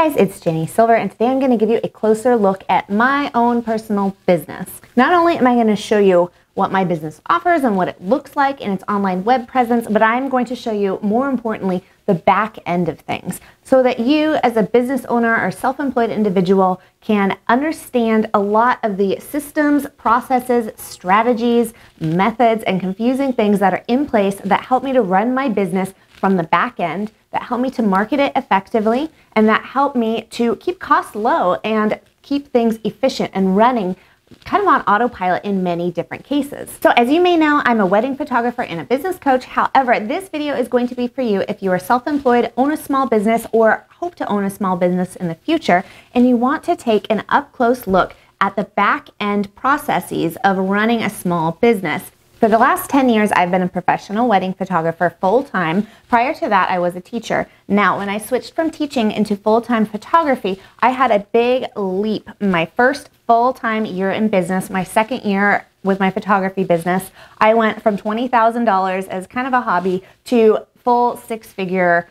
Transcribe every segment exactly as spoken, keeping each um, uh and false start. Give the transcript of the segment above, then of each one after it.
Hey guys, it's Ginny Silver, and today I'm going to give you a closer look at my own personal business. Not only am I going to show you what my business offers and what it looks like and its online web presence, but I'm going to show you, more importantly, the back end of things so that you as a business owner or self-employed individual can understand a lot of the systems, processes, strategies, methods, and confusing things that are in place that help me to run my business from the back end, that help me to market it effectively, and that help me to keep costs low and keep things efficient and running kind of on autopilot in many different cases. So as you may know, I'm a wedding photographer and a business coach. However, this video is going to be for you if you are self-employed, own a small business, or hope to own a small business in the future, and you want to take an up-close look at the back-end processes of running a small business. For the last ten years, I've been a professional wedding photographer full-time. Prior to that, I was a teacher. Now, when I switched from teaching into full-time photography, I had a big leap. My first full-time year in business, my second year with my photography business, I went from twenty thousand dollars as kind of a hobby to full six-figure,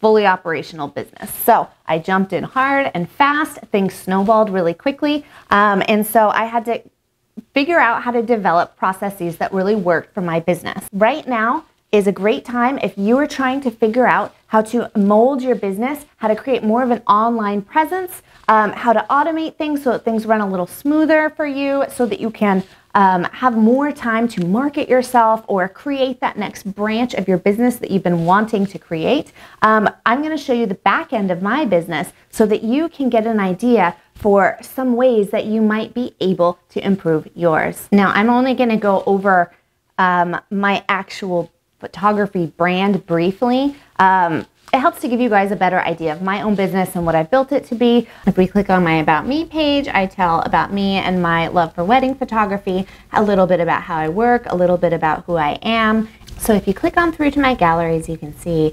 fully operational business. So I jumped in hard and fast. Things snowballed really quickly, um, and so I had to figure out how to develop processes that really worked for my business. Right now is a great time if you are trying to figure out how to mold your business, how to create more of an online presence, um, how to automate things so that things run a little smoother for you, so that you can um, have more time to market yourself or create that next branch of your business that you've been wanting to create. Um, I'm gonna show you the back end of my business so that you can get an idea for some ways that you might be able to improve yours. Now, I'm only gonna go over um, my actual photography brand briefly. Um, it helps to give you guys a better idea of my own business and what I built it to be. If we click on my About Me page, I tell about me and my love for wedding photography, a little bit about how I work, a little bit about who I am. So if you click on through to my galleries, you can see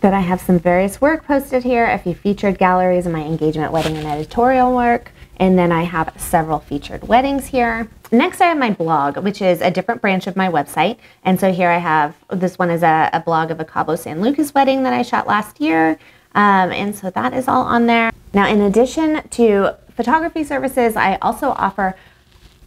that I have some various work posted here, a few featured galleries, and my engagement, wedding, and editorial work. And then I have several featured weddings here. Next, I have my blog, which is a different branch of my website. And so here I have, this one is a, a blog of a Cabo San Lucas wedding that I shot last year. Um, and so that is all on there. Now, in addition to photography services, I also offer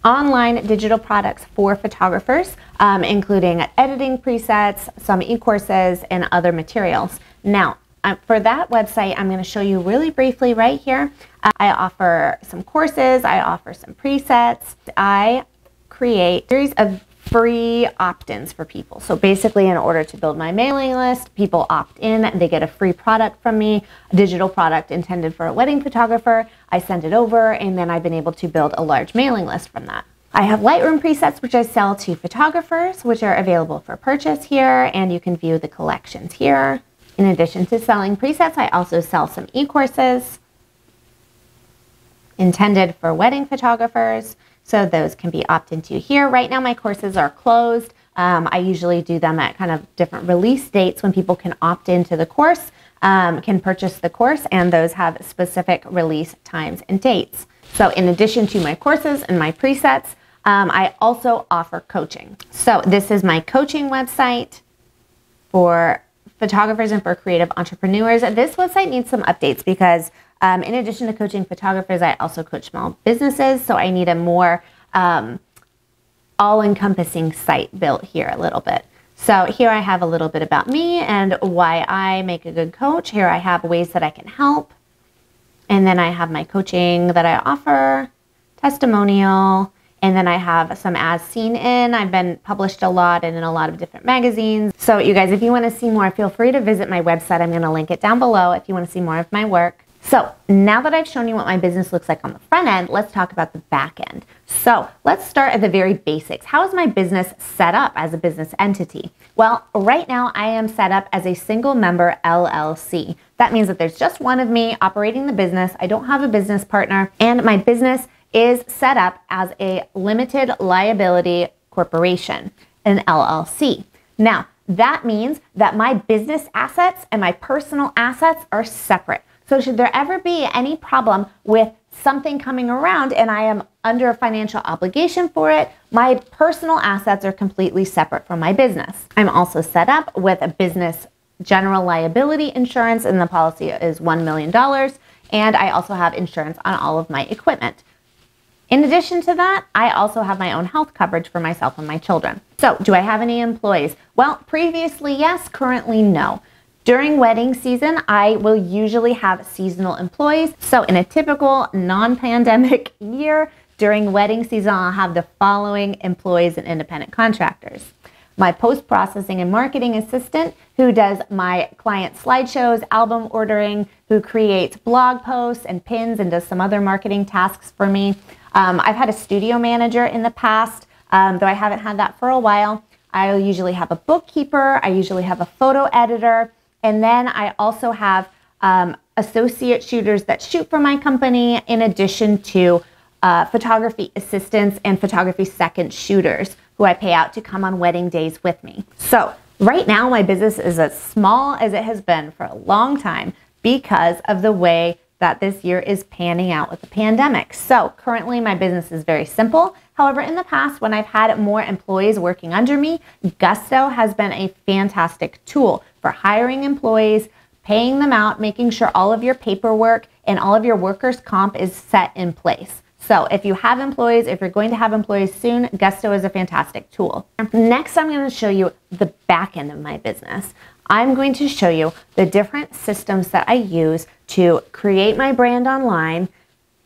online digital products for photographers, um, including editing presets, some e-courses, and other materials. Now, Uh, for that website, I'm going to show you really briefly right here. Uh, I offer some courses, I offer some presets, I create a series of free opt-ins for people. So basically, in order to build my mailing list, people opt in, they get a free product from me, a digital product intended for a wedding photographer. I send it over, and then I've been able to build a large mailing list from that. I have Lightroom presets, which I sell to photographers, which are available for purchase here, and you can view the collections here. In addition to selling presets, I also sell some e-courses intended for wedding photographers. So those can be opted into here. Right now, my courses are closed. Um, I usually do them at kind of different release dates when people can opt into the course, um, can purchase the course, and those have specific release times and dates. So in addition to my courses and my presets, um, I also offer coaching. So this is my coaching website for photographers and for creative entrepreneurs. This website needs some updates because um, in addition to coaching photographers, I also coach small businesses. So I need a more um, all-encompassing site built here a little bit. So here I have a little bit about me and why I make a good coach. Here I have ways that I can help. And then I have my coaching that I offer, testimonial, and then I have some as seen in. I've been published a lot and in a lot of different magazines. So you guys, if you wanna see more, feel free to visit my website. I'm gonna link it down below if you wanna see more of my work. So now that I've shown you what my business looks like on the front end, let's talk about the back end. So let's start at the very basics. How is my business set up as a business entity? Well, right now I am set up as a single member L L C. That means that there's just one of me operating the business. I don't have a business partner, and my business is set up as a limited liability corporation, an L L C. Now, that means that my business assets and my personal assets are separate. So should there ever be any problem with something coming around and I am under a financial obligation for it, my personal assets are completely separate from my business. I'm also set up with a business general liability insurance, and the policy is one million dollars. and I also have insurance on all of my equipment. In addition to that, I also have my own health coverage for myself and my children. So, do I have any employees? Well, previously yes, currently no. During wedding season, I will usually have seasonal employees. So in a typical non-pandemic year, during wedding season, I'll have the following employees and independent contractors. My post-processing and marketing assistant, who does my client slideshows, album ordering, who creates blog posts and pins and does some other marketing tasks for me. Um, I've had a studio manager in the past, um, though I haven't had that for a while. I'll usually have a bookkeeper, I usually have a photo editor, and then I also have um, associate shooters that shoot for my company, in addition to uh, photography assistants and photography second shooters who I pay out to come on wedding days with me. So right now my business is as small as it has been for a long time because of the way that this year is panning out with the pandemic. So currently my business is very simple. However, in the past when I've had more employees working under me, Gusto has been a fantastic tool for hiring employees, paying them out, making sure all of your paperwork and all of your workers' comp is set in place. So if you have employees, if you're going to have employees soon, Gusto is a fantastic tool. Next, I'm going to show you the back end of my business. I'm going to show you the different systems that I use to create my brand online,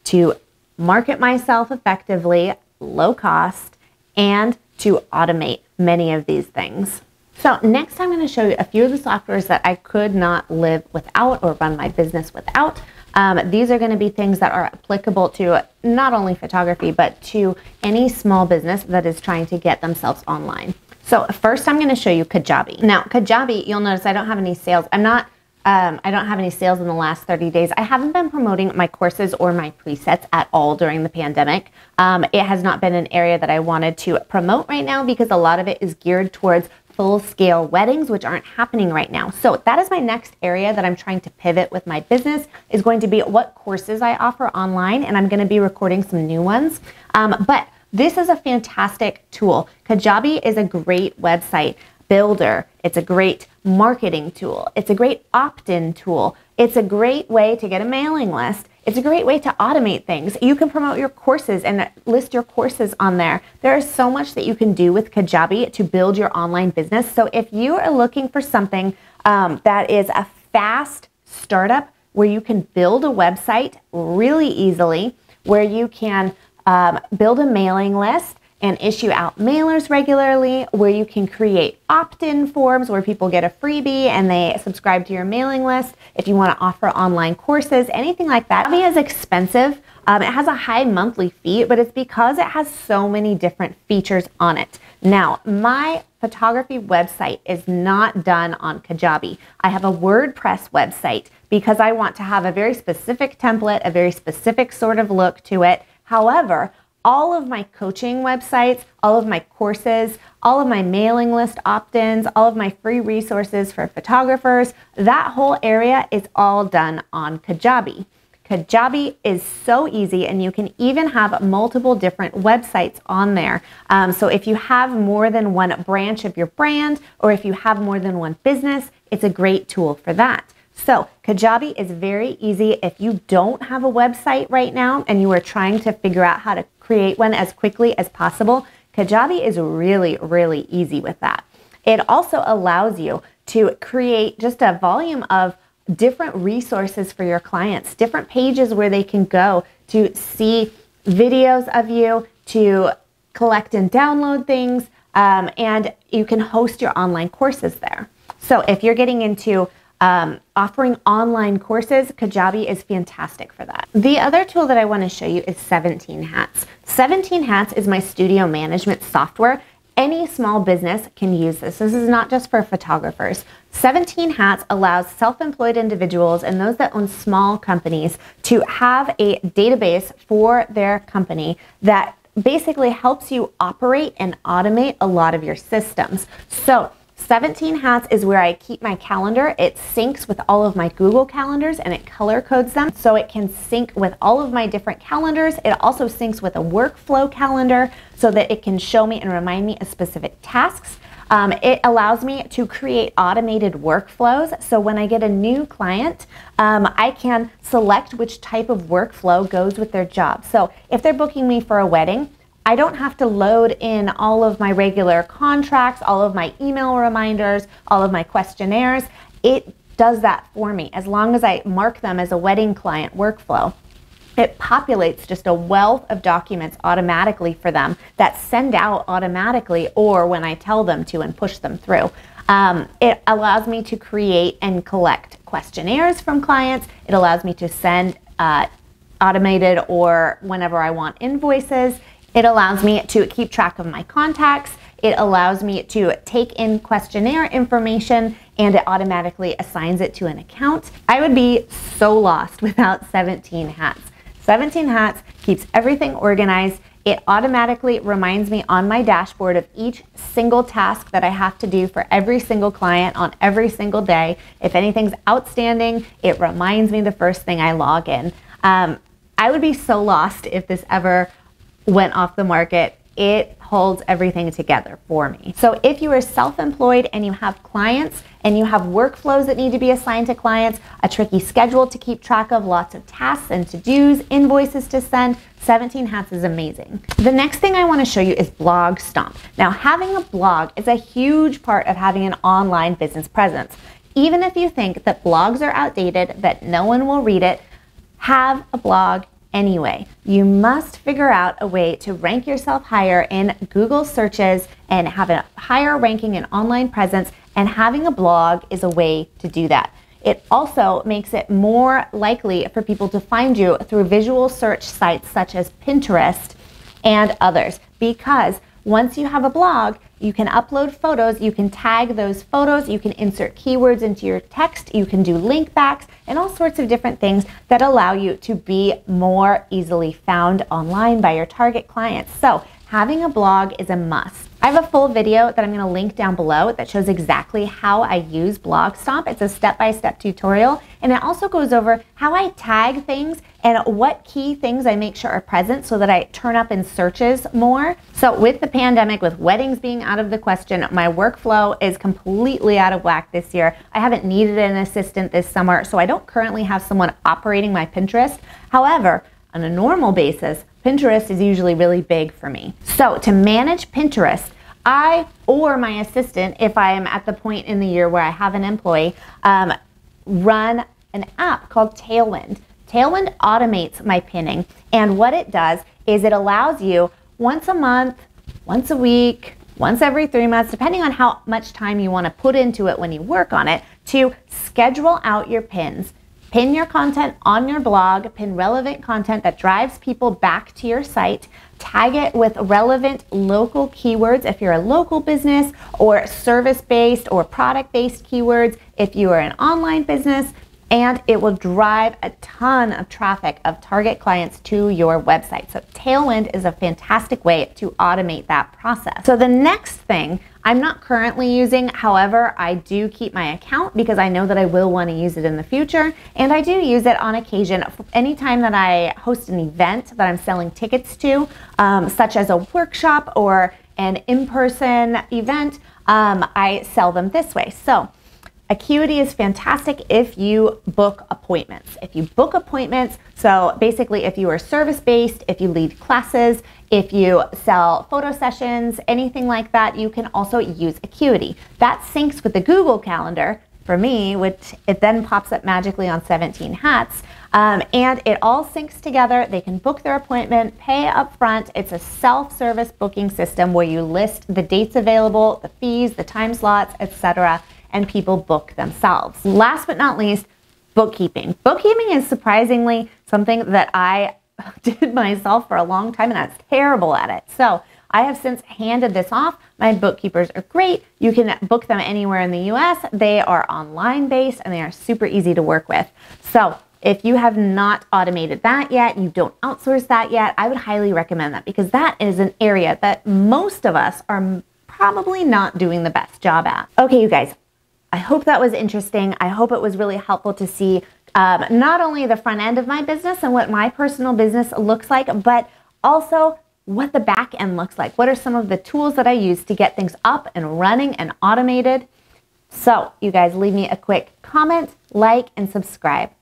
to market myself effectively, low cost, and to automate many of these things. So next I'm going to show you a few of the softwares that I could not live without or run my business without. Um, these are going to be things that are applicable to not only photography, but to any small business that is trying to get themselves online. So first I'm going to show you Kajabi. Now Kajabi, you'll notice I don't have any sales. I'm not, um, I don't have any sales in the last thirty days. I haven't been promoting my courses or my presets at all during the pandemic. Um, it has not been an area that I wanted to promote right now because a lot of it is geared towards full-scale weddings, which aren't happening right now. So that is my next area that I'm trying to pivot with my business, is going to be what courses I offer online, and I'm going to be recording some new ones. Um, but this is a fantastic tool. Kajabi is a great website builder. It's a great marketing tool. It's a great opt-in tool. It's a great way to get a mailing list. It's a great way to automate things. You can promote your courses and list your courses on there. There is so much that you can do with Kajabi to build your online business. So if you are looking for something um, that is a fast startup where you can build a website really easily, where you can um, build a mailing list and issue out mailers regularly, where you can create opt-in forms where people get a freebie and they subscribe to your mailing list, if you want to offer online courses, anything like that. Kajabi is expensive. Um, it has a high monthly fee, but it's because it has so many different features on it. Now, my photography website is not done on Kajabi. I have a WordPress website because I want to have a very specific template, a very specific sort of look to it. However, all of my coaching websites, all of my courses, all of my mailing list opt-ins, all of my free resources for photographers, that whole area is all done on Kajabi. Kajabi is so easy, and you can even have multiple different websites on there. Um, so if you have more than one branch of your brand, or if you have more than one business, it's a great tool for that. So Kajabi is very easy. If you don't have a website right now and you are trying to figure out how to create one as quickly as possible, Kajabi is really, really easy with that. It also allows you to create just a volume of different resources for your clients, different pages where they can go to see videos of you, to collect and download things, um, and you can host your online courses there. So if you're getting into Um, offering online courses, Kajabi is fantastic for that. The other tool that I want to show you is seventeen hats. seventeen hats is my studio management software. Any small business can use this. This is not just for photographers. seventeen hats allows self-employed individuals and those that own small companies to have a database for their company that basically helps you operate and automate a lot of your systems. So seventeen hats is where I keep my calendar. It syncs with all of my Google calendars and it color codes them, so it can sync with all of my different calendars. It also syncs with a workflow calendar so that it can show me and remind me of specific tasks. Um, it allows me to create automated workflows. So when I get a new client, um, I can select which type of workflow goes with their job. So if they're booking me for a wedding, I don't have to load in all of my regular contracts, all of my email reminders, all of my questionnaires. It does that for me as long as I mark them as a wedding client workflow. It populates just a wealth of documents automatically for them that send out automatically or when I tell them to and push them through. Um, it allows me to create and collect questionnaires from clients. It allows me to send uh, automated or whenever I want invoices. It allows me to keep track of my contacts. It allows me to take in questionnaire information and it automatically assigns it to an account. I would be so lost without seventeen hats. seventeen hats keeps everything organized. It automatically reminds me on my dashboard of each single task that I have to do for every single client on every single day. If anything's outstanding, it reminds me the first thing I log in. Um, I would be so lost if this ever went off the market. It holds everything together for me. So if you are self-employed and you have clients and you have workflows that need to be assigned to clients, a tricky schedule to keep track of, lots of tasks and to-dos, invoices to send, seventeen hats is amazing. The next thing I want to show you is Blog Stomp. Now, having a blog is a huge part of having an online business presence. Even if you think that blogs are outdated, that no one will read it, have a blog anyway. You must figure out a way to rank yourself higher in Google searches and have a higher ranking in online presence, and having a blog is a way to do that. It also makes it more likely for people to find you through visual search sites such as Pinterest and others, because once you have a blog, you can upload photos, you can tag those photos, you can insert keywords into your text, you can do link backs, and all sorts of different things that allow you to be more easily found online by your target clients. So having a blog is a must. I have a full video that I'm going to link down below that shows exactly how I use Blog Stomp. It's a step-by-step tutorial, and it also goes over how I tag things and what key things I make sure are present so that I turn up in searches more. So with the pandemic, with weddings being out of the question, my workflow is completely out of whack this year. I haven't needed an assistant this summer, so I don't currently have someone operating my Pinterest. However, on a normal basis, Pinterest is usually really big for me. So to manage Pinterest, I or my assistant, if I am at the point in the year where I have an employee, um, run an app called Tailwind. Tailwind automates my pinning, and what it does is it allows you once a month, once a week, once every three months, depending on how much time you want to put into it when you work on it, to schedule out your pins. Pin your content on your blog, pin relevant content that drives people back to your site, tag it with relevant local keywords if you're a local business, or service-based or product-based keywords if you are an online business, and it will drive a ton of traffic of target clients to your website. So Tailwind is a fantastic way to automate that process. So the next thing I'm not currently using, however, I do keep my account because I know that I will want to use it in the future, and I do use it on occasion. Anytime that I host an event that I'm selling tickets to, um, such as a workshop or an in-person event, um, I sell them this way. So Acuity is fantastic if you book appointments. If you book appointments, so basically if you are service-based, if you lead classes, if you sell photo sessions, anything like that, you can also use Acuity. That syncs with the Google Calendar for me, which it then pops up magically on seventeen hats. Um, and it all syncs together. They can book their appointment, pay up front. It's a self-service booking system where you list the dates available, the fees, the time slots, et cetera, and people book themselves. Last but not least, bookkeeping. Bookkeeping is surprisingly something that I did myself for a long time, and I was terrible at it. So I have since handed this off. My bookkeepers are great. You can book them anywhere in the U S. They are online based and they are super easy to work with. So if you have not automated that yet, you don't outsource that yet, I would highly recommend that, because that is an area that most of us are probably not doing the best job at. Okay, you guys, I hope that was interesting. I hope it was really helpful to see um, not only the front end of my business and what my personal business looks like, but also what the back end looks like. What are some of the tools that I use to get things up and running and automated? So you guys leave me a quick comment, like, and subscribe.